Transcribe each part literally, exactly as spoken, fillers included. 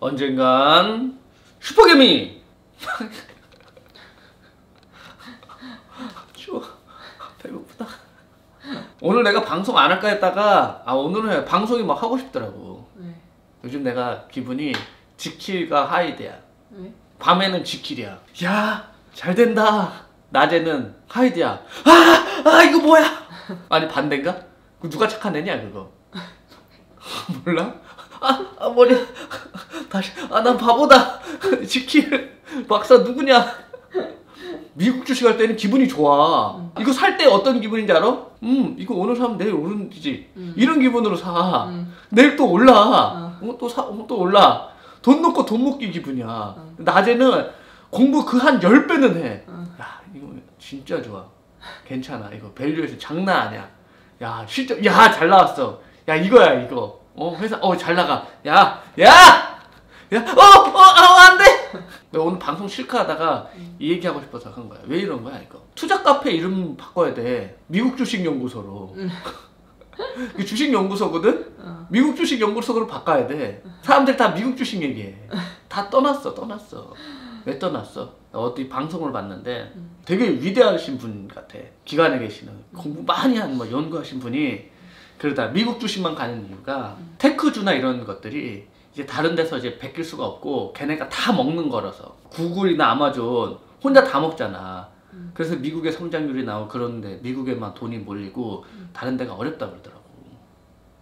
언젠간 슈퍼개미! 추워. 배고프다. 오늘 내가 방송 안 할까 했다가 아 오늘은 방송이 막 하고 싶더라고. 왜? 요즘 내가 기분이 지킬과 하이드야. 왜? 밤에는 지킬이야. 야 잘된다. 낮에는 하이드야. 아! 아 이거 뭐야? 아니 반대인가? 누가 착한 애냐 그거? 몰라? 아, 아 머리 다시 아 난 바보다. 지킬 박사 누구냐? 미국 주식할 때는 기분이 좋아. 응. 이거 살 때 어떤 기분인지 알아? 음 이거 오늘 사면 내일 오른지. 응. 이런 기분으로 사. 응. 내일 또 올라. 어. 어, 또 사, 어, 또 올라. 돈 넣고 돈 먹기 기분이야. 응. 낮에는 공부 그 한 열 배는 해. 응. 야 이거 진짜 좋아. 괜찮아 이거 밸류에이션 장난 아니야. 야 실적 야 잘 나왔어. 야 이거야 이거. 어 회사 어 잘 나가. 야 야! 야, 어! 어! 어! 안 돼! 내가 오늘 방송 실까 하다가 음. 이 얘기하고 싶어서 한 거야. 왜 이런 거야, 이거? 투자 카페 이름 바꿔야 돼. 미국 주식연구소로. 음. 이게 주식연구소거든? 어. 미국 주식연구소로 바꿔야 돼. 사람들 다 미국 주식 얘기해. 다 떠났어, 떠났어. 왜 떠났어? 어디 방송을 봤는데 음. 되게 위대하신 분 같아. 기관에 계시는. 공부 많이 한, 뭐 연구하신 분이. 그러다 미국 주식만 가는 이유가 음. 테크주나 이런 것들이 이제 다른 데서 이제 베낄 수가 없고 걔네가 다 먹는 거라서 구글이나 아마존 혼자 다 먹잖아. 음. 그래서 미국의 성장률이 나오고 그런데 미국에만 돈이 몰리고 음. 다른 데가 어렵다고 그러더라고.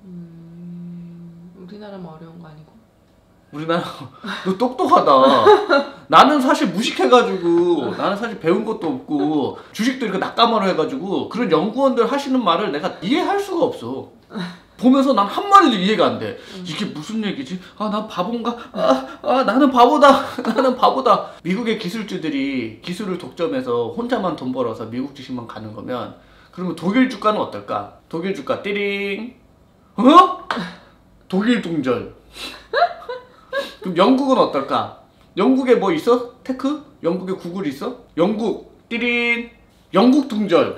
음... 우리나라만 어려운 거 아니고? 우리나라 너 똑똑하다. 나는 사실 무식해가지고 나는 사실 배운 것도 없고 주식도 이렇게 낙감하러 해가지고 그런 연구원들 하시는 말을 내가 이해할 수가 없어. 보면서 난 한마디도 이해가 안 돼. 음. 이게 무슨 얘기지? 아, 난 바본가? 아, 아, 나는 바보다. 나는 바보다. 미국의 기술주들이 기술을 독점해서 혼자만 돈 벌어서 미국 주식만 가는 거면 그러면 독일 주가는 어떨까? 독일 주가 띠링. 어? 독일 동절. 그럼 영국은 어떨까? 영국에 뭐 있어? 테크? 영국에 구글 있어? 영국 띠링. 영국 동절.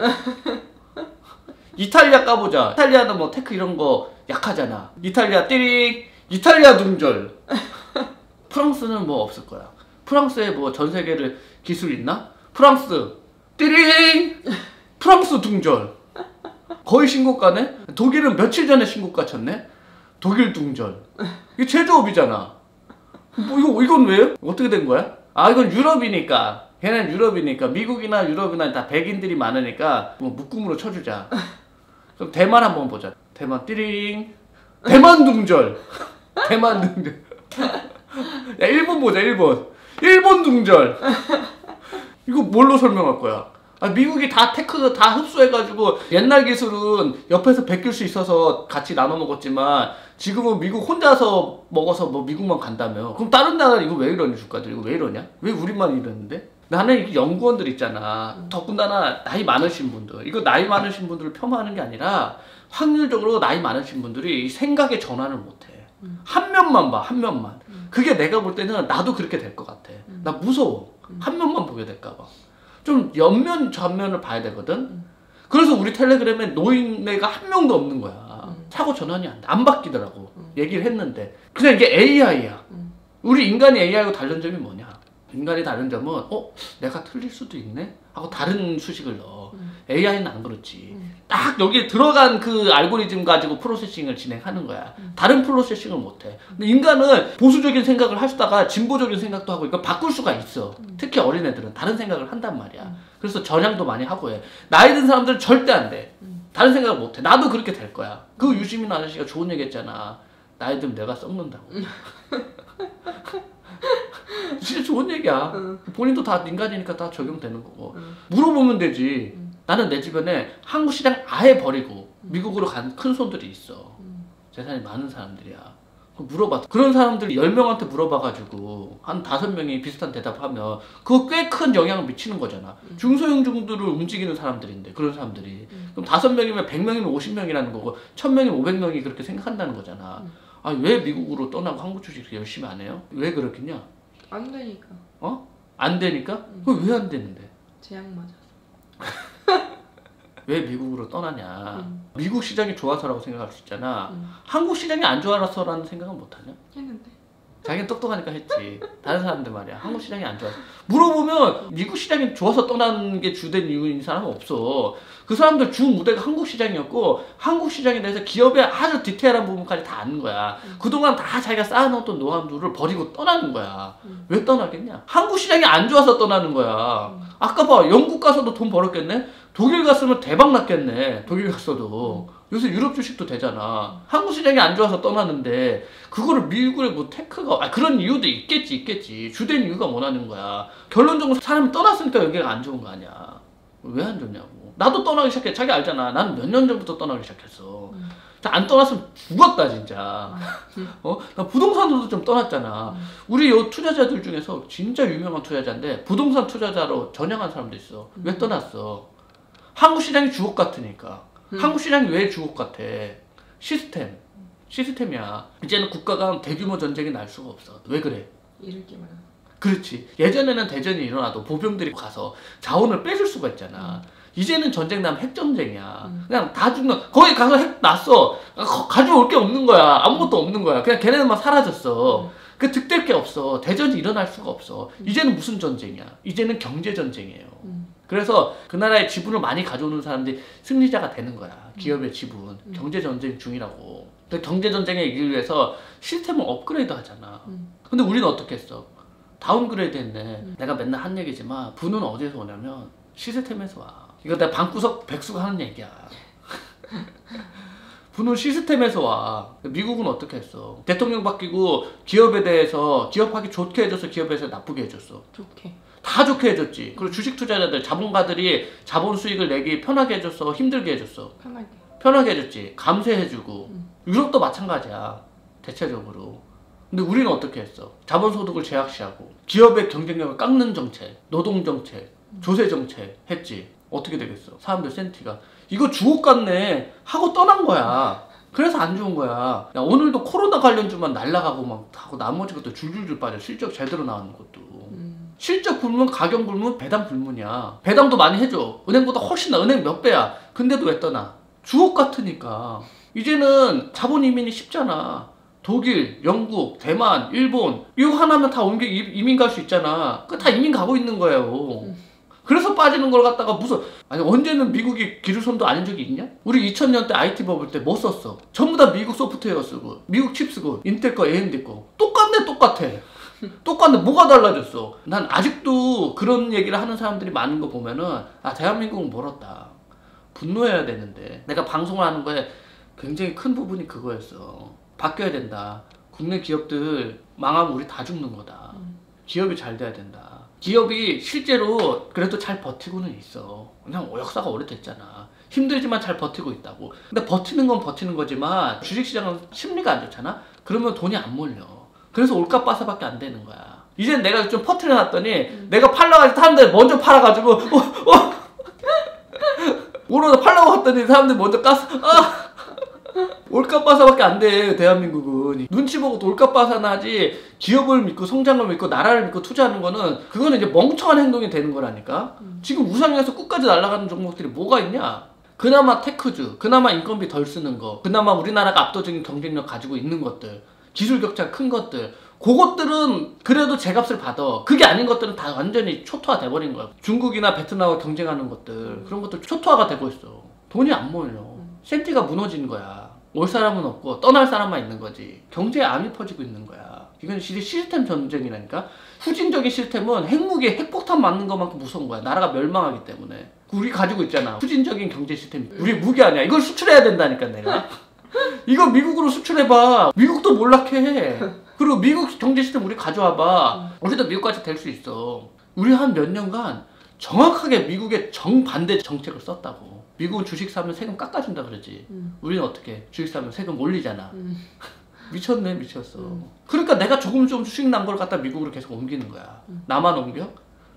이탈리아 까보자. 이탈리아는 뭐 테크 이런 거 약하잖아. 이탈리아 띠링. 이탈리아 둥절. 프랑스는 뭐 없을 거야. 프랑스에 뭐 전 세계를 기술 있나? 프랑스 띠링. 프랑스 둥절. 거의 신고가네? 독일은 며칠 전에 신고가 쳤네? 독일 둥절. 이게 제조업이잖아. 뭐 이거, 이건 왜? 어떻게 된 거야? 아 이건 유럽이니까. 걔는 유럽이니까 미국이나 유럽이나 다 백인들이 많으니까 뭐 묶음으로 쳐주자. 그럼 대만 한번 보자. 대만 띠링. 대만 둥절. 대만 둥절. 야 일본 보자. 일본. 일본 둥절. 이거 뭘로 설명할 거야? 아 미국이 다 테크 다 흡수해가지고 옛날 기술은 옆에서 베낄 수 있어서 같이 나눠 먹었지만 지금은 미국 혼자서 먹어서 뭐 미국만 간다며. 그럼 다른 나라 이거 왜 이러니 주가들 이거 왜 이러냐? 왜 우리만 이러는데? 나는 이 연구원들 있잖아. 음. 더군다나 나이 많으신 분들. 이거 나이 많으신 분들을 폄하하는 게 아니라 확률적으로 나이 많으신 분들이 생각의 전환을 못해. 음. 한 면만 봐. 한 면만. 음. 그게 내가 볼 때는 나도 그렇게 될 것 같아. 음. 나 무서워. 음. 한 면만 보게 될까 봐. 좀 옆면, 전면을 봐야 되거든? 음. 그래서 우리 텔레그램에 노인네가 한 명도 없는 거야. 음. 사고 전환이 안 돼. 안 바뀌더라고. 음. 얘기를 했는데. 그냥 이게 에이아이야. 음. 우리 인간이 에이아이하고 다른 점이 뭐냐? 인간이 다른 점은 어? 내가 틀릴 수도 있네? 하고 다른 수식을 넣어. 음. 에이아이는 안 그렇지. 음. 딱 여기에 들어간 그 알고리즘 가지고 프로세싱을 진행하는 거야. 음. 다른 프로세싱을 못해. 근데 인간은 보수적인 생각을 하시다가 진보적인 생각도 하고 이거 바꿀 수가 있어. 음. 특히 어린애들은 다른 생각을 한단 말이야. 음. 그래서 전향도 많이 하고 해. 나이 든 사람들은 절대 안 돼. 음. 다른 생각을 못해. 나도 그렇게 될 거야. 그 유시민 아저씨가 좋은 얘기 했잖아. 나이 들면 내가 썩는다고. 음. 진짜 좋은 얘기야. 응. 본인도 다 인간이니까 다 적용되는 거고. 응. 물어보면 되지. 응. 나는 내 주변에 한국 시장 아예 버리고 응. 미국으로 간 큰 손들이 있어. 응. 재산이 많은 사람들이야. 물어봐. 그런 사람들이 열 명한테 물어봐가지고 한 다섯 명이 비슷한 대답하면 그거 꽤 큰 영향을 미치는 거잖아. 응. 중소형주들을 움직이는 사람들인데 그런 사람들이. 응. 그럼 다섯 명이면 백 명이면 오십 명이라는 거고 천 명이면 오백 명이 그렇게 생각한다는 거잖아. 응. 아, 왜 미국으로 떠나고 한국 주식 열심히 안 해요? 왜 그렇겠냐? 안 되니까. 어? 안 되니까? 응. 그럼 왜 안 되는데? 제약 맞아서. 왜 미국으로 떠나냐? 응. 미국 시장이 좋아서라고 생각할 수 있잖아. 응. 한국 시장이 안 좋아서라는 생각은 못하냐? 했는데. 자기는 똑똑하니까 했지. 다른 사람들 말이야. 한국 시장이 안 좋아서. 물어보면 미국 시장이 좋아서 떠난 게 주된 이유인 사람은 없어. 그 사람들 주 무대가 한국 시장이었고, 한국 시장에 대해서 기업의 아주 디테일한 부분까지 다 아는 거야. 음. 그동안 다 자기가 쌓아놓던 노하우를 버리고 떠나는 거야. 음. 왜 떠나겠냐? 한국 시장이 안 좋아서 떠나는 거야. 음. 아까 봐, 영국 가서도 돈 벌었겠네? 독일 갔으면 대박 났겠네. 독일 갔어도. 음. 요새 유럽 주식도 되잖아. 한국 시장이 안 좋아서 떠나는데 그거를 미국의 뭐 테크가 아, 그런 이유도 있겠지 있겠지. 주된 이유가 뭐라는 거야. 결론적으로 사람이 떠났으니까 여기가 안 좋은 거 아니야. 왜 안 좋냐고. 나도 떠나기 시작해. 자기 알잖아. 나는 몇 년 전부터 떠나기 시작했어. 음. 안 떠났으면 죽었다 진짜. 음. 어? 나 부동산으로도 좀 떠났잖아. 음. 우리 요 투자자들 중에서 진짜 유명한 투자자인데 부동산 투자자로 전향한 사람도 있어. 음. 왜 떠났어? 한국 시장이 주옥 같으니까. 음. 한국 시장이 왜 주옥 같아? 시스템. 시스템이야. 이제는 국가가 대규모 전쟁이 날 수가 없어. 왜 그래? 이럴게만. 그렇지. 예전에는 대전이 일어나도 보병들이 가서 자원을 빼줄 수가 있잖아. 음. 이제는 전쟁 나면 핵전쟁이야. 음. 그냥 다 죽는, 거기 가서 핵 났어. 가져올 게 없는 거야. 아무것도 없는 거야. 그냥 걔네들만 사라졌어. 음. 그 득될 게 없어. 대전이 일어날 수가 없어. 음. 이제는 무슨 전쟁이야? 이제는 경제전쟁이에요. 음. 그래서 그 나라의 지분을 많이 가져오는 사람들이 승리자가 되는 거야. 기업의 지분. 음. 경제전쟁 중이라고. 근데 경제전쟁에 이기기 위해서 시스템을 업그레이드 하잖아. 음. 근데 우리는 어떻게 했어? 다운그레이드 했네. 음. 내가 맨날 한 얘기지만 부는 어디에서 오냐면 시스템에서 와. 이거 내가 방구석 백수가 하는 얘기야. 부는 시스템에서 와. 미국은 어떻게 했어? 대통령 바뀌고 기업에 대해서 기업하기 좋게 해줬어? 기업에서 나쁘게 해줬어? 좋게. 다 좋게 해줬지. 그리고 주식 투자자들, 자본가들이 자본 수익을 내기 편하게 해줬어? 힘들게 해줬어? 편하게. 편하게 해줬지. 감세해주고. 음. 유럽도 마찬가지야. 대체적으로. 근데 우리는 어떻게 했어? 자본소득을 제약시하고 기업의 경쟁력을 깎는 정책, 노동정책, 음. 조세정책 했지. 어떻게 되겠어? 사람들 센티가 이거 주옥 같네 하고 떠난 거야. 그래서 안 좋은 거야. 야, 오늘도 코로나 관련주만 날라가고 막 하고 나머지 것도 줄줄줄 빠져. 실적 제대로 나오는 것도. 음. 실적 불문, 가격 불문, 배당 불문이야. 배당도 많이 해줘. 은행보다 훨씬 나. 은행 몇 배야. 근데도 왜 떠나? 주옥 같으니까. 이제는 자본 이민이 쉽잖아. 독일, 영국, 대만, 일본 이거 하나면 다 옮겨 이민 갈 수 있잖아. 그 다 이민 가고 있는 거예요. 그래서 빠지는 걸 갖다가 무슨 아니 언제는 미국이 기술손도 아닌 적이 있냐? 우리 이천 년대 아이티 버블 때 뭐 썼어? 전부 다 미국 소프트웨어 쓰고 미국 칩 쓰고 인텔 거, 에이엠디 거 똑같네 똑같아. 똑같은데 뭐가 달라졌어? 난 아직도 그런 얘기를 하는 사람들이 많은 거 보면은 아 대한민국은 멀었다. 분노해야 되는데 내가 방송을 하는 거에 굉장히 큰 부분이 그거였어. 바뀌어야 된다. 국내 기업들 망하면 우리 다 죽는 거다. 음. 기업이 잘 돼야 된다. 기업이 실제로 그래도 잘 버티고는 있어. 그냥 역사가 오래됐잖아. 힘들지만 잘 버티고 있다고. 근데 버티는 건 버티는 거지만 주식시장은 심리가 안 좋잖아? 그러면 돈이 안 몰려. 그래서 올까빠서밖에 안 되는 거야. 이제 내가 좀 퍼트려놨더니 음. 내가 팔러가지고 사람들 먼저 팔아가지고 어, 어. 오로라 팔라고 갔더니 사람들 먼저 깠어. 아. 올까빠서밖에 안 돼. 대한민국은 눈치 보고 올까빠서나 하지. 기업을 믿고 성장을 믿고 나라를 믿고 투자하는 거는 그거는 이제 멍청한 행동이 되는 거라니까. 음. 지금 우상에서 끝까지 날아가는 종목들이 뭐가 있냐? 그나마 테크주, 그나마 인건비 덜 쓰는 거, 그나마 우리나라가 압도적인 경쟁력 가지고 있는 것들, 기술 격차 큰 것들, 그것들은 그래도 제값을 받아. 그게 아닌 것들은 다 완전히 초토화 돼버린 거야. 중국이나 베트남과 경쟁하는 것들, 음. 그런 것들 초토화가 되고 있어. 돈이 안 모여. 음. 센티가 무너진 거야. 올 사람은 없고 떠날 사람만 있는 거지. 경제에 암이 퍼지고 있는 거야. 이건 시스템 전쟁이라니까. 후진적인 시스템은 핵무기에 핵폭탄 맞는 것만큼 무서운 거야. 나라가 멸망하기 때문에. 우리 가지고 있잖아. 후진적인 경제 시스템. 우리 무기 아니야. 이걸 수출해야 된다니까 내가. 이거 미국으로 수출해봐. 미국도 몰락해. 그리고 미국 경제 시스템 우리 가져와봐. 우리도 미국까지 될 수 있어. 우리 한 몇 년간 정확하게 미국의 정반대 정책을 썼다고. 미국은 주식 사면 세금 깎아준다 그러지. 음. 우리는 어떻게? 주식 사면 세금 올리잖아. 음. 미쳤네 미쳤어. 음. 그러니까 내가 조금 좀 수익 난 걸 갖다 미국으로 계속 옮기는 거야. 음. 나만 옮겨?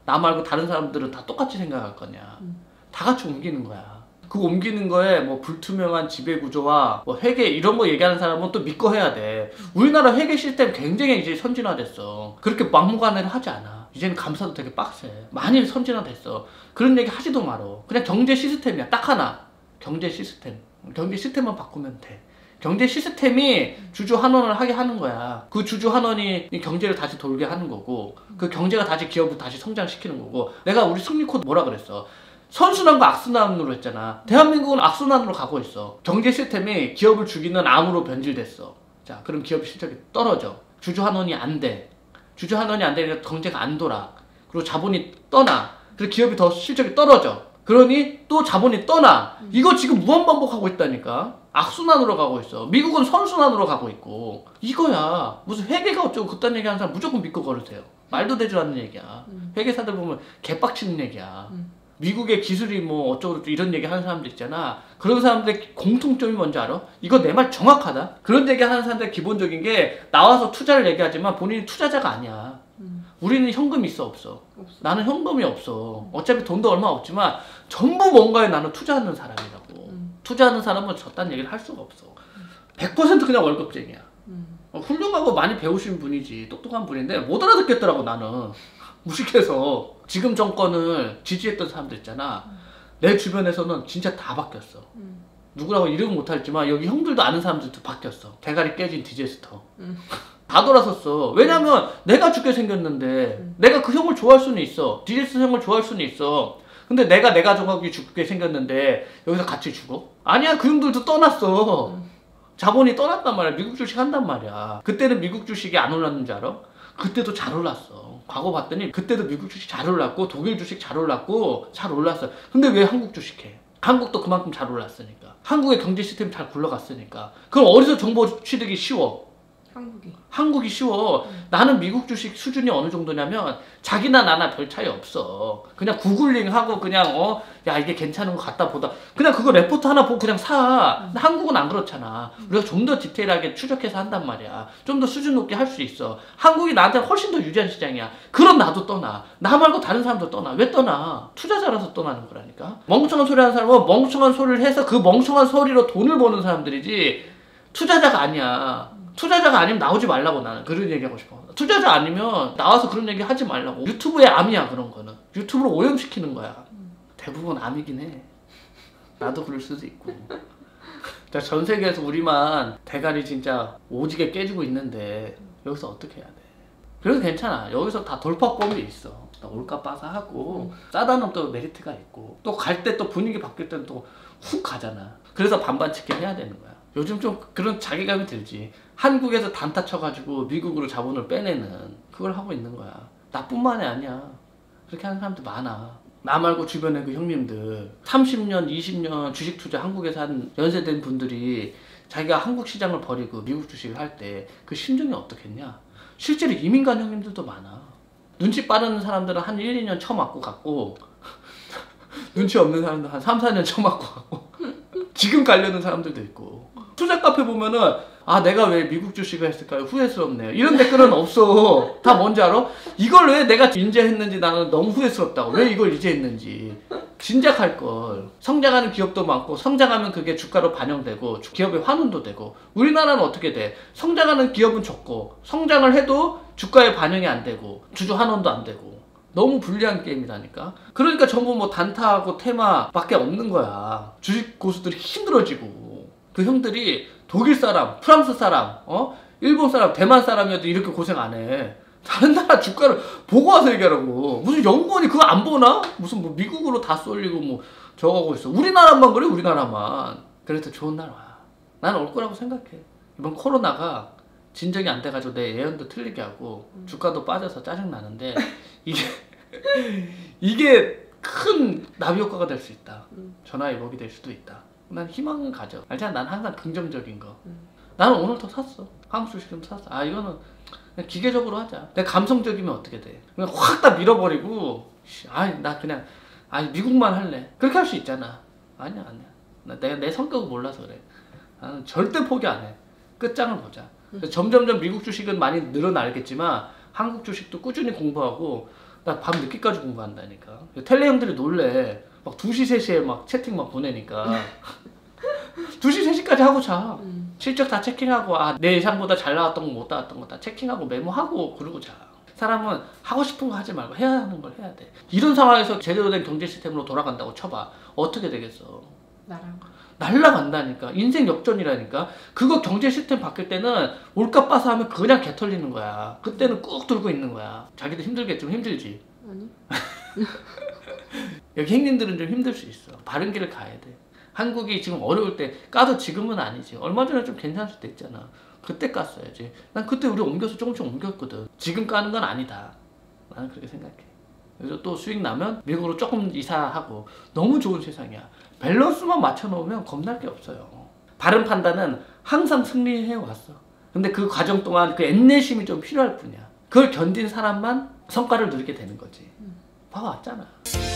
나 말고 다른 사람들은 다 똑같이 생각할 거냐. 음. 다 같이 옮기는 거야. 그 옮기는 거에 뭐 불투명한 지배구조와 뭐 회계 이런 거 얘기하는 사람은 또 믿고 해야 돼. 우리나라 회계 시스템 굉장히 이제 선진화됐어. 그렇게 막무가내를 하지 않아. 이제는 감사도 되게 빡세. 많이 선진화됐어. 그런 얘기 하지도 말어. 그냥 경제 시스템이야. 딱 하나. 경제 시스템. 경제 시스템만 바꾸면 돼. 경제 시스템이 주주 환원을 하게 하는 거야. 그 주주 환원이 경제를 다시 돌게 하는 거고, 그 경제가 다시 기업을 다시 성장시키는 거고. 내가 우리 승리 코드 뭐라 그랬어? 선순환과 악순환으로 했잖아. 대한민국은 악순환으로 가고 있어. 경제 시스템이 기업을 죽이는 암으로 변질됐어. 자, 그럼 기업 실적이 떨어져. 주주 환원이 안 돼. 주주 환원이 안 되니까 경제가 안 돌아. 그리고 자본이 떠나. 그래서 기업이 더 실적이 떨어져. 그러니 또 자본이 떠나. 이거 지금 무한반복하고 있다니까. 악순환으로 가고 있어. 미국은 선순환으로 가고 있고. 이거야. 무슨 회계가 어쩌고 그딴 얘기하는 사람 무조건 믿고 걸으세요. 말도 되지 않는 얘기야. 회계사들 보면 개빡치는 얘기야. 미국의 기술이 뭐 어쩌고 이런 얘기 하는 사람들 있잖아. 그런 사람들의 공통점이 뭔지 알아? 이거 내 말 정확하다. 그런 얘기 하는 사람들의 기본적인 게, 나와서 투자를 얘기하지만 본인이 투자자가 아니야. 음. 우리는 현금이 있어 없어? 없어. 나는 현금이 없어. 음. 어차피 돈도 얼마 없지만 전부 뭔가에 나는 투자하는 사람이라고. 음. 투자하는 사람은 저딴 얘기를 할 수가 없어. 음. 백 퍼센트 그냥 월급쟁이야. 음. 어, 훌륭하고 많이 배우신 분이지, 똑똑한 분인데 못 알아듣겠더라고 나는. 무식해서. 지금 정권을 지지했던 사람들 있잖아. 음. 내 주변에서는 진짜 다 바뀌었어. 음. 누구라고 이름은 못하겠지만 여기 형들도 아는 사람들도 바뀌었어. 대가리 깨진 디제스터. 음. 다 돌아섰어. 왜냐면 음. 내가 죽게 생겼는데 음. 내가 그 형을 좋아할 수는 있어. 디제스터 형을 좋아할 수는 있어. 근데 내가 내 가족하고 죽게 생겼는데 여기서 같이 죽어? 아니야. 그 형들도 떠났어. 음. 자본이 떠났단 말이야. 미국 주식 한단 말이야. 그때는 미국 주식이 안 올랐는지 알아? 그때도 잘 올랐어. 과거 봤더니 그때도 미국 주식 잘 올랐고 독일 주식 잘 올랐고 잘 올랐어. 근데 왜 한국 주식해? 한국도 그만큼 잘 올랐으니까. 한국의 경제 시스템 잘 굴러갔으니까. 그럼 어디서 정보 취득이 쉬워? 한국이. 한국이 쉬워. 음. 나는 미국 주식 수준이 어느 정도냐면 자기나 나나 별 차이 없어. 그냥 구글링하고 그냥 어, 야 이게 괜찮은 것 같다 보다. 그냥 그거 레포트 하나 보고 그냥 사. 음. 한국은 안 그렇잖아. 음. 우리가 좀 더 디테일하게 추적해서 한단 말이야. 좀 더 수준 높게 할 수 있어. 한국이 나한테 훨씬 더 유리한 시장이야. 그럼 나도 떠나. 나 말고 다른 사람도 떠나. 왜 떠나? 투자자라서 떠나는 거라니까. 멍청한 소리 하는 사람은 멍청한 소리를 해서 그 멍청한 소리로 돈을 버는 사람들이지 투자자가 아니야. 투자자가 아니면 나오지 말라고. 나는 그런 얘기하고 싶어. 투자자 아니면 나와서 그런 얘기 하지 말라고. 유튜브의 암이야 그런 거는. 유튜브로 오염시키는 거야. 음. 대부분 암이긴 해. 나도 그럴 수도 있고. 전 세계에서 우리만 대가리 진짜 오지게 깨지고 있는데 여기서 어떻게 해야 돼? 그래도 괜찮아. 여기서 다 돌파법이 있어. 올까 빠사 하고 음. 싸다는 또 메리트가 있고, 또 갈 때 또 분위기 바뀔 때는 또 훅 가잖아. 그래서 반반치게 해야 되는 거야. 요즘 좀 그런 자괴감이 들지. 한국에서 단타 쳐가지고 미국으로 자본을 빼내는 그걸 하고 있는 거야. 나뿐만이 아니야. 그렇게 하는 사람도 많아. 나 말고 주변에 그 형님들 삼십 년, 이십 년 주식 투자 한국에서 한 연세된 분들이 자기가 한국 시장을 버리고 미국 주식을 할 때 그 심정이 어떻겠냐. 실제로 이민 간 형님들도 많아. 눈치 빠른 사람들은 한 일, 이 년 쳐맞고 갔고 눈치 없는 사람들은 한 삼, 사 년 쳐맞고 갔고 지금 가려는 사람들도 있고. 투자 카페 보면은 아 내가 왜 미국 주식을 했을까요? 후회스럽네요. 이런 댓글은 없어. 다 뭔지 알아? 이걸 왜 내가 인제했는지 나는 너무 후회스럽다고. 왜 이걸 인제했는지. 진작할 걸. 성장하는 기업도 많고, 성장하면 그게 주가로 반영되고 기업의 환원도 되고. 우리나라는 어떻게 돼? 성장하는 기업은 적고 성장을 해도 주가에 반영이 안 되고 주주 환원도 안 되고. 너무 불리한 게임이라니까. 그러니까 전부 뭐 단타하고 테마 밖에 없는 거야. 주식 고수들이 힘들어지고. 그 형들이 독일 사람, 프랑스 사람, 어? 일본 사람, 대만 사람이어도 이렇게 고생 안 해. 다른 나라 주가를 보고 와서 얘기하라고. 무슨 연구원이 그거 안 보나? 무슨 뭐 미국으로 다 쏠리고 뭐 저거하고 있어. 우리나라만 그래, 우리나라만. 그래도 좋은 날 와. 난 올 거라고 생각해. 이번 코로나가 진정이 안 돼가지고 내 예언도 틀리게 하고 주가도 빠져서 짜증나는데 이게 이게 큰 나비 효과가 될 수 있다. 전화위복이 될 수도 있다. 난 희망을 가져. 알잖아. 난 항상 긍정적인 거. 음. 나는 오늘 더 샀어. 한국 주식 좀 샀어. 아 이거는 그냥 기계적으로 하자. 내가 감성적이면 어떻게 돼? 그냥 확 다 밀어버리고 아이 나 그냥 아이 미국만 할래. 그렇게 할 수 있잖아. 아니야 아니야. 나, 내가 내 성격을 몰라서 그래. 나는 절대 포기 안 해. 끝장을 보자. 음. 점점점 미국 주식은 많이 늘어나겠지만 한국 주식도 꾸준히 공부하고 나 밤 늦게까지 공부한다니까. 텔레 형들이 놀래. 막 두 시, 세 시에 막 채팅 막 보내니까. 두 시, 세 시까지 하고 자. 음. 실적 다 체킹하고, 아, 내 예상보다 잘 나왔던 거 못 나왔던 거 다 체킹하고 메모하고 그러고 자. 사람은 하고 싶은 거 하지 말고 해야 하는 걸 해야 돼. 이런 상황에서 제대로 된 경제 시스템으로 돌아간다고 쳐봐. 어떻게 되겠어? 날아간 거야. 날아간다니까. 인생 역전이라니까. 그거 경제 시스템 바뀔 때는 올까 빠서 하면 그냥 개 털리는 거야. 그때는 꾹 들고 있는 거야. 자기도 힘들겠지? 좀 힘들지? 아니. 여기 행님들은 좀 힘들 수 있어. 바른 길을 가야 돼. 한국이 지금 어려울 때 까도 지금은 아니지. 얼마 전에 좀 괜찮을 때 있잖아. 그때 깠어야지. 난 그때 우리 옮겨서 조금씩 옮겼거든. 지금 까는 건 아니다. 나는 그렇게 생각해. 그래서 또 수익 나면 미국으로 조금 이사하고. 너무 좋은 세상이야. 밸런스만 맞춰놓으면 겁날 게 없어요. 바른 판단은 항상 승리해왔어. 근데 그 과정 동안 그 인내심이 좀 필요할 뿐이야. 그걸 견딘 사람만 성과를 누리게 되는 거지. 봐왔잖아.